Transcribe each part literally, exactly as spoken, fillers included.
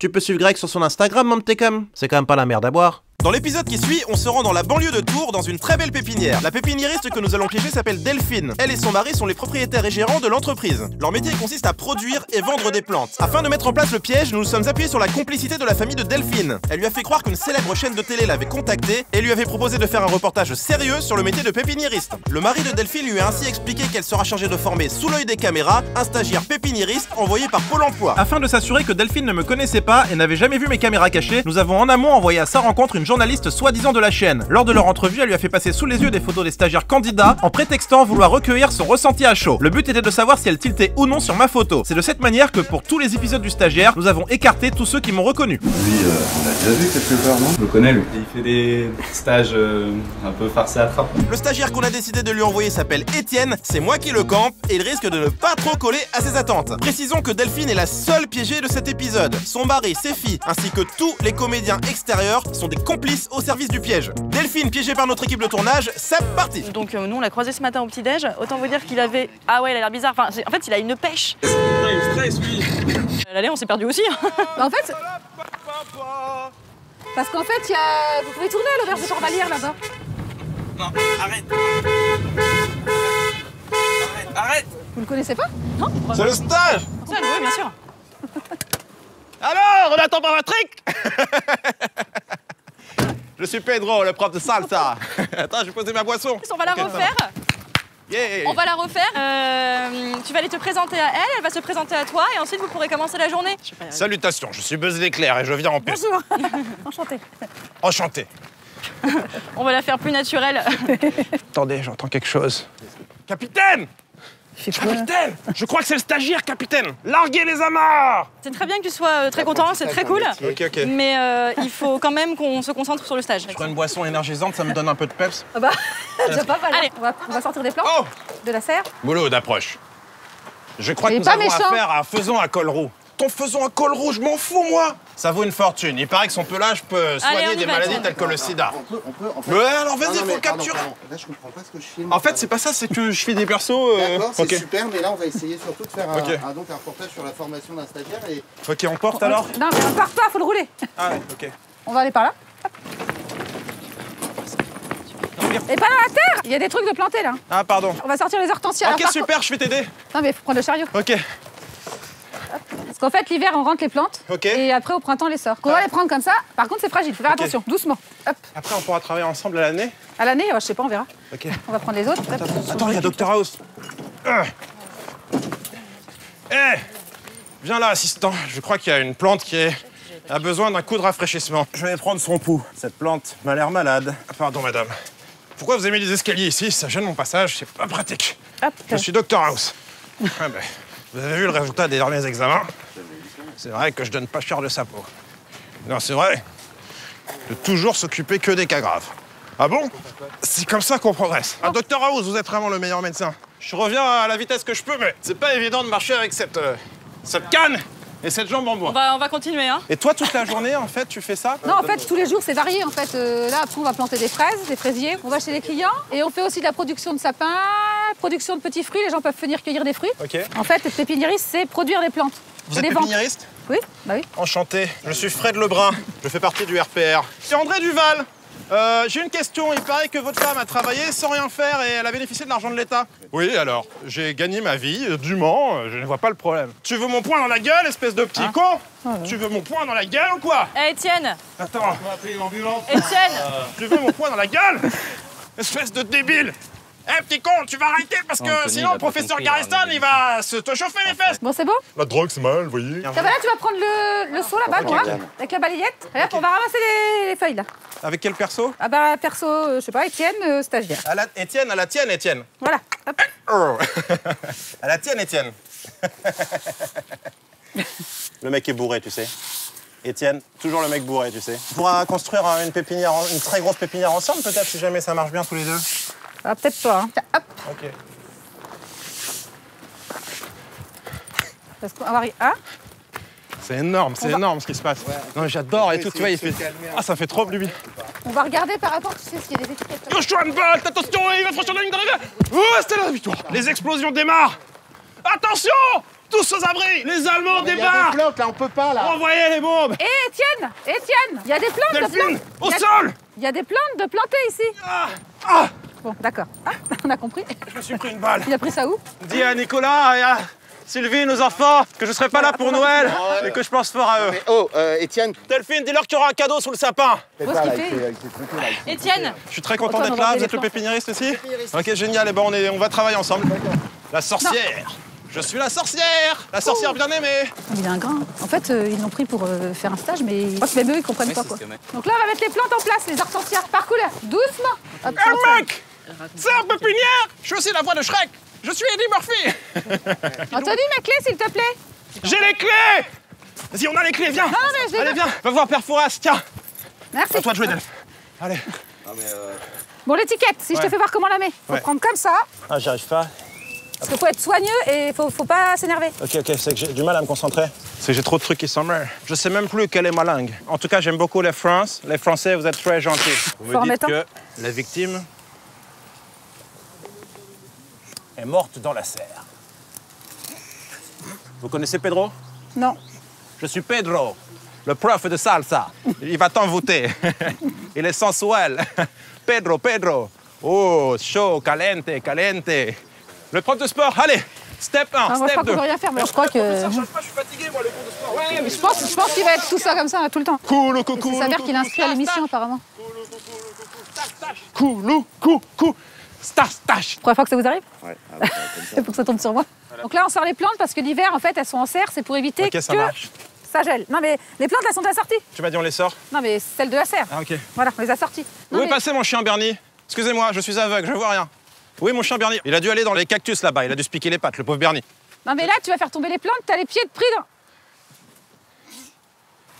Tu peux suivre Greg sur son Instagram, Montecom. C'est quand même pas la merde à boire. Dans l'épisode qui suit, on se rend dans la banlieue de Tours, dans une très belle pépinière. La pépiniériste que nous allons piéger s'appelle Delphine. Elle et son mari sont les propriétaires et gérants de l'entreprise. Leur métier consiste à produire et vendre des plantes. Afin de mettre en place le piège, nous nous sommes appuyés sur la complicité de la famille de Delphine. Elle lui a fait croire qu'une célèbre chaîne de télé l'avait contactée et lui avait proposé de faire un reportage sérieux sur le métier de pépiniériste. Le mari de Delphine lui a ainsi expliqué qu'elle sera chargée de former, sous l'œil des caméras, un stagiaire pépiniériste envoyé par Pôle emploi. Afin de s'assurer que Delphine ne me connaissait pas et n'avait jamais vu mes caméras cachées, nous avons en amont envoyé à sa rencontre une journaliste soi-disant de la chaîne. Lors de leur entrevue, elle lui a fait passer sous les yeux des photos des stagiaires candidats en prétextant vouloir recueillir son ressenti à chaud. Le but était de savoir si elle tiltait ou non sur ma photo. C'est de cette manière que pour tous les épisodes du stagiaire, nous avons écarté tous ceux qui m'ont reconnu. Lui, euh, on l'a déjà vu quelque part, non? Je le connais, lui. Il fait des stages euh, un peu farce à trappe. Le stagiaire qu'on a décidé de lui envoyer s'appelle Etienne, c'est moi qui le campe et il risque de ne pas trop coller à ses attentes. Précisons que Delphine est la seule piégée de cet épisode. Son mari, ses filles, ainsi que tous les comédiens extérieurs sont des complice au service du piège. Delphine, piégée par notre équipe de tournage, c'est parti. Donc euh, nous on l'a croisé ce matin au petit-déj, autant vous dire qu'il avait... Ah ouais, il a l'air bizarre, enfin, en fait il a une pêche. Il stresse, oui. L'allée, on s'est perdu aussi. Bah, en fait... Parce qu'en fait, y a... vous pouvez tourner à l'auberge de Port-Vallière là-bas. Non, arrête. Arrête, arrête. Vous le connaissez pas? Non. C'est le stage. C'est à louer, bien sûr. Alors, on attend pas Patrick. Je suis Pedro, le prof de salsa. Attends, j'ai posé ma boisson. On va la okay, refaire. Yeah. On va la refaire. Euh, tu vas aller te présenter à elle, elle va se présenter à toi et ensuite vous pourrez commencer la journée. Salutations, je suis Buzz L'éclair et je viens en paix. Bonjour. Enchanté. Enchanté. On va la faire plus naturelle. Attendez, j'entends quelque chose. Capitaine! Capitaine! Je crois que c'est le stagiaire, capitaine! Larguez les amarres! C'est très bien que tu sois très content, c'est très cool. Okay, okay. Mais euh, il faut quand même qu'on se concentre sur le stage. Je prends une boisson énergisante, ça me donne un peu de peps. Ah bah, déjà pas mal. Allez, on va, on va sortir des plans. Oh, de la serre. Boulot d'approche. Je crois que nous avons affaire à un faisan à col roux. Ton faisan à col roux, je m'en fous, moi! Ça vaut une fortune. Il paraît que son pelage peut soigner Allez, des va, maladies telles que le sida. On peut, on peut, on peut... Mais alors vas-y, faut capturer. Là, je comprends pas ce que je filme. En fait, c'est pas ça, c'est que je fais des persos. Euh... D'accord, c'est okay. Super, mais là, on va essayer surtout de faire okay. un, un, donc, un reportage sur la formation d'un stagiaire. Et... Ok, on porte alors. Non, mais on part pas, faut le rouler. Ah ouais, ok. On va aller par là. Hop. Et pas dans la terre. Il y a des trucs de planter, là. Ah, pardon. On va sortir les hortensias. Ok, alors, super, par... je vais t'aider. Non, mais faut prendre le chariot. Ok. Parce qu'en fait, l'hiver, on rentre les plantes okay. et après, au printemps, les sort. On ah. va les prendre comme ça. Par contre, c'est fragile, faut faire okay. attention, doucement. Hop. Après, on pourra travailler ensemble à l'année. À l'année, ouais, je sais pas, on verra. Okay. On va prendre les autres. Attends, attends, attends il y a Dr House. Hé euh. hey. Viens là, assistant. Je crois qu'il y a une plante qui est... a besoin d'un coup de rafraîchissement. Je vais prendre son pouls. Cette plante m'a l'air malade. Pardon, madame. Pourquoi vous aimez les escaliers ici? Ça gêne mon passage, c'est pas pratique. Hop. Je suis Dr House. Ah ben... Vous avez vu le résultat des derniers examens? C'est vrai que je donne pas cher de sa peau. Non, c'est vrai. De toujours s'occuper que des cas graves. Ah bon? C'est comme ça qu'on progresse. Ah, Dr House, vous êtes vraiment le meilleur médecin. Je reviens à la vitesse que je peux, mais c'est pas évident de marcher avec cette, euh, cette canne et cette jambe en bois. On va, on va continuer, hein. Et toi, toute la journée, en fait, tu fais ça? Non, en fait, tous les jours, c'est varié, en fait. Euh, là, après, on va planter des fraises, des fraisiers. On va chez les clients et on fait aussi de la production de sapins. Production de petits fruits, les gens peuvent venir cueillir des fruits. Okay. En fait, être pépiniériste, c'est produire des plantes. Vous êtes des pépiniériste? Oui, bah oui. Enchanté, je suis Fred Lebrun, je fais partie du R P R. C'est André Duval. Euh, j'ai une question, il paraît que votre femme a travaillé sans rien faire et elle a bénéficié de l'argent de l'État. Oui, alors, j'ai gagné ma vie, dûment, je ne vois pas le problème. Tu veux mon poing dans la gueule, espèce de petit hein con ah, oui. Tu veux mon poing dans la gueule ou quoi? Eh, hey, Etienne. Attends. On va appeler l'ambulance. Etienne. euh... Tu veux mon poing dans la gueule? Espèce de débile. Eh hey, petit con, tu vas arrêter parce que Anthony, sinon le professeur Garestan il va se te chauffer les fesses. Bon, c'est bon. La drogue c'est mal, vous voyez. Ça va là, tu vas prendre le, le seau là-bas, okay, okay. avec la balayette. Regarde, okay. on va ramasser les, les feuilles là. Avec quel perso? Ah bah perso, euh, je sais pas, Etienne, euh, stagiaire. À la Etienne, à la tienne, Etienne. Voilà. Hop. Oh. À la tienne, Etienne. Le mec est bourré, tu sais. Etienne, toujours le mec bourré, tu sais. On pourra construire une pépinière, une très grosse pépinière ensemble peut-être si jamais ça marche bien tous les deux. Ah, peut-être pas, hein. Tiens, hop. Ok. Parce qu'on va... Ah. C'est énorme, c'est va... énorme ce qui se passe. Ouais, non, j'adore et tout, tu vois, il fait... Ah, ça fait trop de lui. On va regarder par rapport, tu sais, s'il y a des étiquettes. Usain Bolt, attention, il va franchir la ligne d'arrivée. Oh, c'était la victoire. Les explosions démarrent. Attention. Tous sans abri! Les Allemands débarquent! Il y a des plantes, là, on peut pas, là! Renvoyez les bombes! Hé, hey, Etienne! Etienne! Il y a des plantes, Delphine, de plantes! Au a... sol! Il y a des plantes de planter, ici! Ah, ah. Bon, d'accord. Ah, on a compris. Je me suis pris une balle. Il a pris ça où? Dis à Nicolas et à Sylvie, nos enfants, que je serai pas là pour Noël, mais que je pense fort à eux. Mais oh, euh, Etienne... Delphine, dis-leur qu'il y aura un cadeau sous le sapin! Etienne! Je suis très content d'être là. Vous êtes le pépiniériste aussi? Ok, génial. Et ben, on, est... on va travailler ensemble. La sorcière! Je suis la sorcière! La sorcière bien aimée! Il a un grain. En fait, euh, ils l'ont pris pour euh, faire un stage, mais je crois que même eux, ils comprennent pas, quoi. Donc là, on va mettre les plantes en place, les arbres sorcières, par couleur. Doucement! Hop, hey, mec! C'est un pépinière! Je suis aussi la voix de Shrek! Je suis Eddie Murphy! Anthony, ma clé, s'il te plaît! J'ai les clés! Vas-y, on a les clés, viens! Non, non, mais je les Allez, viens! Va voir Père Fouras, tiens! Merci! À toi de jouer, Delph. Allez! Ah, mais euh... Bon, l'étiquette, si ouais. je te fais voir comment on la met. Faut ouais. prendre comme ça. Ah, j'arrive pas. Parce qu'il faut être soigneux et faut, faut pas s'énerver. Ok, ok, c'est que j'ai du mal à me concentrer. C'est que j'ai trop de trucs qui s'emmerdent. Je sais même plus quelle est ma langue. En tout cas, j'aime beaucoup les France. Les Français, vous êtes très gentils. Vous me dites que la victime est morte dans la serre. Vous connaissez Pedro? Non. Je suis Pedro, le prof de salsa. Il va t'envoûter. Il est sensuel. Pedro, Pedro. Oh, chaud, caliente, caliente. Le prof de sport, allez, step un, step deux. Je crois qu'on peut rien faire, mais je crois que... Ça change pas, je suis fatigué, moi, le cours de sport. Ouais, mais je pense, je pense qu'il va être tout ça comme ça, tout le temps. Coulou, coucou, ça s'avère qu'il inspire l'émission, apparemment. Coulou, coucou, coucou, tache, coulou, coucou, tache, tache. Première fois que ça vous arrive? Ouais. C'est pour que ça tombe sur moi. Donc là, on sort les plantes parce que l'hiver, en fait, elles sont en serre, c'est pour éviter que... Ça gèle. Non, mais les plantes, elles sont assorties. Tu m'as dit, on les sort? Non, mais celles de la serre. Ah, ok. Voilà, on les a sorties. Où est passé mon chien Bernie? Excusez-moi, je suis aveugle, je vois rien. Oui, mon chien Bernie. Il a dû aller dans les cactus là-bas. Il a dû se piquer les pattes, le pauvre Bernie. Non, mais là, tu vas faire tomber les plantes. T'as les pieds de pris dans...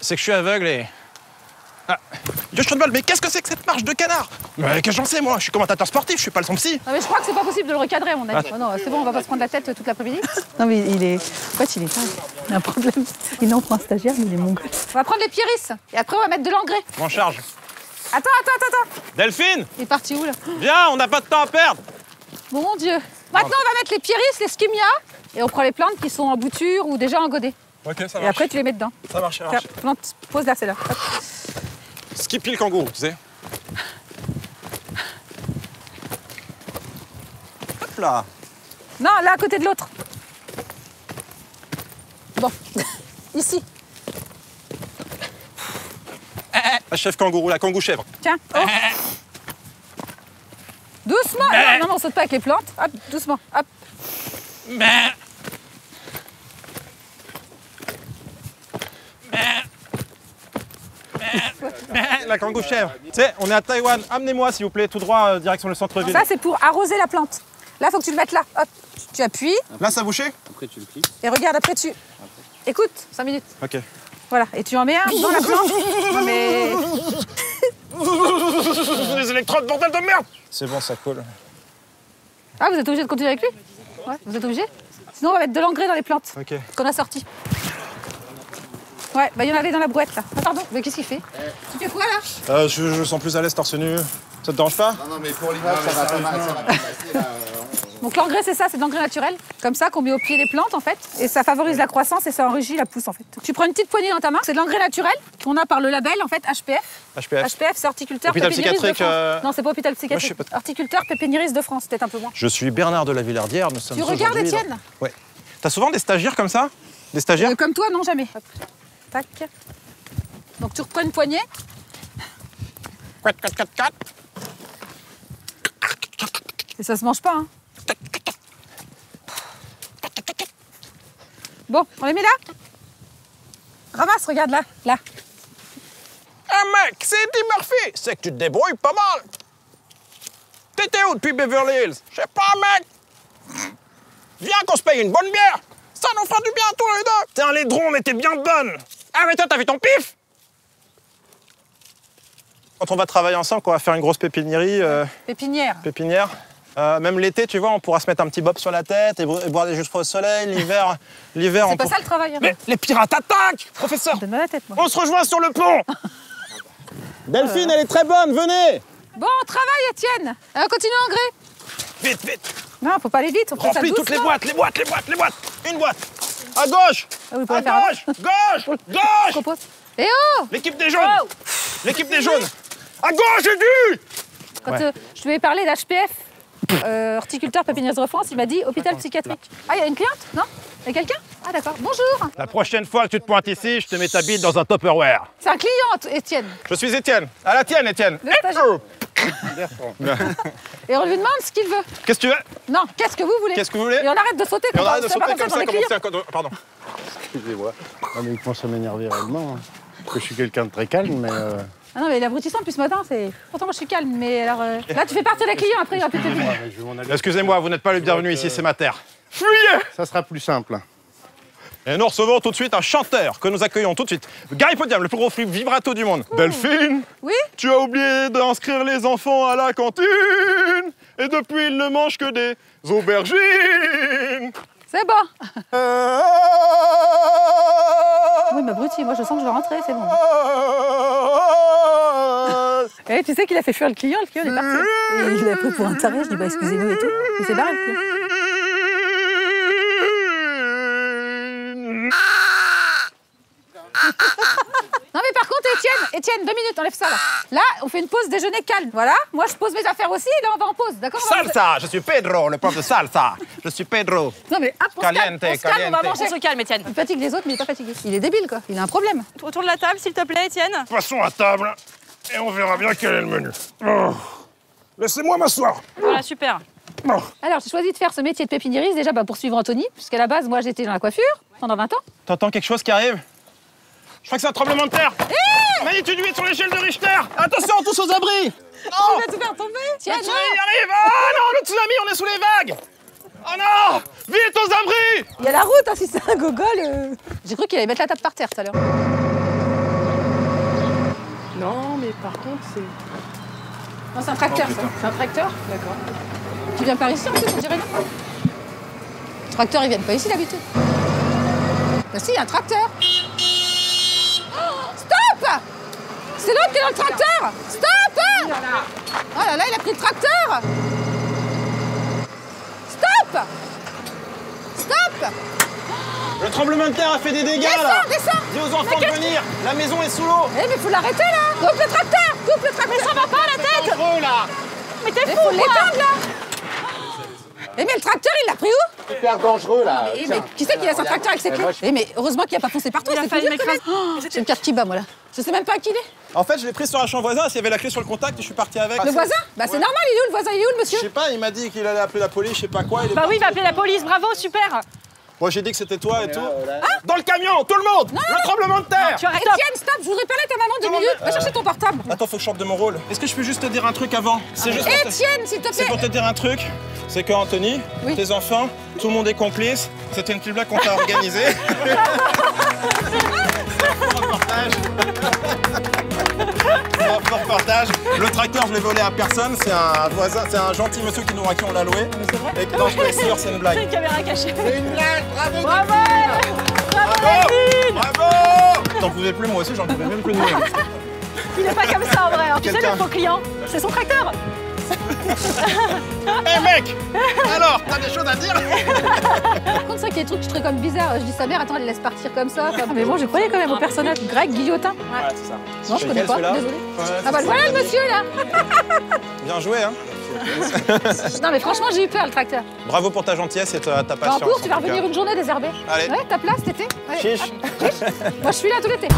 C'est que je suis aveugle et... Ah, Dieu, je te demande, mais qu'est-ce que c'est que cette marche de canard? Mais qu'est-ce que j'en sais, moi? Je suis commentateur sportif, je suis pas le son psy. Non, mais je crois que c'est pas possible de le recadrer, mon ami. Ah. Oh, non, c'est bon, on va pas se prendre la tête toute l'après-midi. Non, mais il est... En fait, il est pas... Il a un problème. Il en prend un stagiaire, mais il est mongol. On va prendre les pierrisses et après, on va mettre de l'engrais. M'en charge. Attends, attends, attends, attends. Delphine! Il est parti où, là? Viens, on n'a pas de temps à perdre. Mon Dieu. Maintenant, on va mettre les pierrisses, les skimmias, et on prend les plantes qui sont en bouture ou déjà en godet. Ok, ça marche. Et après, tu les mets dedans. Ça marche, ça marche. La plante, pose là, c'est là. Skippy le kangourou, tu sais. Hop là. Non, là, à côté de l'autre. Bon, ici. La chef kangourou, la kangou chèvre. Tiens. Oh. Doucement! Mais... Non, non, on saute pas avec les plantes. Hop, doucement, hop. Mais... Mais... Mais... Mais... La kangou chèvre. Tu sais, on est à Taïwan. Amenez-moi, s'il vous plaît, tout droit, euh, direction le centre-ville. Ça, c'est pour arroser la plante. Là, faut que tu le mettes là. Hop, tu appuies. Là, ça bouchait? Après, tu le cliques. Et regarde, après, tu... Écoute, cinq minutes. Ok. Voilà, et tu en mets un dans la plante. Non, mais... Les électrodes, bordel de merde! C'est bon, ça colle. Ah, vous êtes obligé de continuer avec lui? Ouais, vous êtes obligé? Sinon, on va mettre de l'engrais dans les plantes okay. qu'on a sorties. Ouais, bah il y en avait dans la brouette, là. Ah, pardon, mais qu'est-ce qu'il fait? euh... Tu fais quoi, là? euh, je, je sens plus à l'aise torse nu. Ça te dérange pas? Non, non, mais pour l'hiver, ah, ça, ça va pas mal, ça va pas passer, là. Donc l'engrais, c'est ça, c'est de l'engrais naturel, comme ça qu'on met au pied des plantes en fait, et ça favorise la croissance et ça enrichit la pousse en fait. Tu prends une petite poignée dans ta main, c'est de l'engrais naturel qu'on a par le label en fait H P F. H P F, H P F c'est horticulteur pépiniériste de France. Euh... Non, c'est pas hôpital psychiatrique. Moi, pas... Horticulteur pépiniériste de France, peut-être un peu moins. Je suis Bernard de la Villardière, nous sommes. Tu regardes Étienne dans... Ouais. T'as souvent des stagiaires comme ça? Des stagiaires euh, Comme toi, non jamais. Hop. Tac. Donc tu reprends une poignée. Et ça se mange pas, hein. Bon, on les met là. Ramasse, regarde là, là. Ah mec, c'est Eddie Murphy. C'est que tu te débrouilles pas mal. T'étais où depuis Beverly Hills? Je sais pas, mec. Viens qu'on se paye une bonne bière. Ça nous fera du bien à tous les deux. T'es un laidron, mais t'es bien bonne. Ah mais toi, t'as vu ton pif? Quand on va travailler ensemble, qu'on va faire une grosse pépiniérie. Euh... Pépinière. Pépinière. Euh, même l'été, tu vois, on pourra se mettre un petit bob sur la tête et, et boire des jus froids au soleil. L'hiver, l'hiver, on C'est pas pour... ça le travail. Hein. Mais les pirates attaquent, professeur. Donne-moi la tête, moi. On se rejoint sur le pont. Delphine, euh... elle est très bonne, venez. Bon, on travaille, Étienne. Euh, continue à engrais. Vite, vite. Non, faut pas aller vite. On Remplis toutes doucement. les boîtes, les boîtes, les boîtes, les boîtes. Une boîte. À gauche. Ah oui, à gauche. Gauche. Gauche. Et oh. L'équipe des jaunes. Oh. L'équipe des jaunes. À gauche, j'ai dit. Quand ouais. euh, je lui ai parlé d'H P F, euh, horticulteur pépiniériste de France, il m'a dit hôpital psychiatrique. Ah, il y a une cliente? Non? Il y a quelqu'un? Ah d'accord, bonjour. La prochaine fois que tu te pointes ici, je te mets ta bite dans un Tupperware. C'est un client, Etienne. Je suis Etienne. À la tienne, Etienne. Et on lui demande ce qu'il veut. Qu'est-ce que tu veux? Non, qu'est-ce que vous voulez? Qu'est-ce que vous voulez? Et on arrête de sauter. Et on arrête de sauter comme ça, comme ça, comme ça. Pardon. Excusez-moi. Ah mais il commence à m'énerver réellement. Parce que je suis quelqu'un de très calme, mais... Euh... Ah non, mais l'abrutissant depuis ce matin, c'est... Pourtant, moi, je suis calme, mais alors... Euh... Là, tu fais partir les clients, après, il va péter le... Excusez-moi, vous n'êtes pas le bienvenu ici, c'est ma terre. Fuyez! Ça sera plus simple. Et nous recevons tout de suite un chanteur que nous accueillons tout de suite. Gary Podium, le plus gros flip vibrato du monde. Mmh. Delphine? Oui? Tu as oublié d'inscrire les enfants à la cantine. Et depuis, ils ne mangent que des aubergines. C'est bon. euh... Oui, mais abruti, moi, je sens que je vais rentrer, c'est bon. Et tu sais qu'il a fait fuir le client, le client il est parti. Et il l'a pris pour un taré, je dis bah excusez-nous et tout. Il s'est barré le client. Non mais par contre Etienne, Etienne, deux minutes, enlève ça là. Là, on fait une pause déjeuner calme, voilà. Moi je pose mes affaires aussi, là on va en pause, d'accord? Salsa, je suis Pedro, le prof de salsa. Je suis Pedro. Non mais hop, on se calme, on se calme, on va manger. On se calme, Etienne. Il fatigue les autres mais il est pas fatigué. Il est débile quoi, il a un problème. Autour de la table s'il te plaît Etienne. Passons à table. Et on verra bien quel est le menu. Oh. Laissez-moi m'asseoir. Voilà, super. Oh. Alors, j'ai choisi de faire ce métier de pépiniériste déjà bah, pour suivre Anthony, puisqu'à la base, moi, j'étais dans la coiffure pendant vingt ans. T'entends quelque chose qui arrive? Je crois que c'est un tremblement de terre. Hey, magnitude huit sur l'échelle de Richter. Attention, tous aux abris. On va tout faire tomber. Tiens, le tsunami arrive. Ah oh, non, le tsunami, on est sous les vagues. Oh non, vite aux abris. Il y a la route, hein, si c'est un gogol. Euh... J'ai cru qu'il allait mettre la table par terre tout à l'heure. Non, mais par contre, c'est... Non, c'est un tracteur, oh, ça. C'est un tracteur? D'accord. Tu viens par ici, en plus, on dirait non. Les tracteurs, ils viennent pas ici, d'habitude. Ben si, il y a un tracteur. Oh, stop! C'est l'autre qui est dans le tracteur! Stop! Oh là là, il a pris le tracteur! Stop! Stop! Le tremblement de terre a fait des dégâts, descends, là. Descends. Dis aux enfants de venir, la maison est sous l'eau. Eh, mais faut l'arrêter, là. Coupe le tracteur, coupe le tracteur. Mais ça va pas, la tête. C'est dangereux, là. Mais t'es fou, faut l'éteindre, là. Eh, mais le tracteur, il l'a pris où? C'est hyper dangereux, là. Eh, mais qui c'est qui laisse un tracteur avec ses clés? Eh, mais heureusement qu'il a pas foncé partout, c'est fini. J'ai une carte qui bat, moi, là. Je sais même pas à qui il est. En fait, je l'ai pris sur un champ voisin, s'il y avait la clé sur le contact, je suis parti avec. Le voisin? Bah, c'est normal, il est où, le voisin? Il est où, le monsieur? Je sais pas, il m'a dit qu'il allait appeler la police, je sais pas quoi. Bah oui, il va appeler la police, bravo, super. Moi j'ai dit que c'était toi et tout. Ah, dans le camion, tout le monde. Non, le tremblement de terre. Etienne, stop, je voudrais parler à ta maman deux minutes. Va chercher ton portable. Attends, faut que je sorte de mon rôle. Est-ce que je peux juste te dire un truc avant? C'est juste... Etienne, s'il te plaît. C'est pour te dire un truc. C'est que Anthony, tes enfants, tout le monde est complice. C'était une petite blague qu'on t'a organisée. Reportage. Le tracteur, je l'ai volé à personne. C'est un voisin, c'est un gentil monsieur qui nous a qui on l'a loué. Mais c'est vrai. Et que, non, je suis sûr, c'est une blague. C'est une caméra cachée. C'est une blague. Bravo. Bravo. Bravo. Bravo. T'en pouvais plus, moi aussi, j'en pouvais même plus de moi. Il est pas comme ça en vrai. Tu sais le faux client, c'est son tracteur. Eh hey mec! Alors, t'as des choses à dire? Par contre, ça qui est des trucs que je trouve comme bizarre. Je dis sa mère, attends, elle laisse partir comme ça. Ah, mais bon, je croyais quand même au personnage Greg Guillotin. Ouais, ouais c'est ça. Non, je, je connais pas, désolé. Ouais, ah bah voilà le monsieur là! Bien joué, hein? Non, mais franchement, j'ai eu peur le tracteur. Bravo pour ta gentillesse et ta, ta patience. En cours, tu vas revenir une journée désherbée. Allez. Ouais, ta place, t'étais? Chiche. Ah, chiche. Moi, je suis là tout l'été.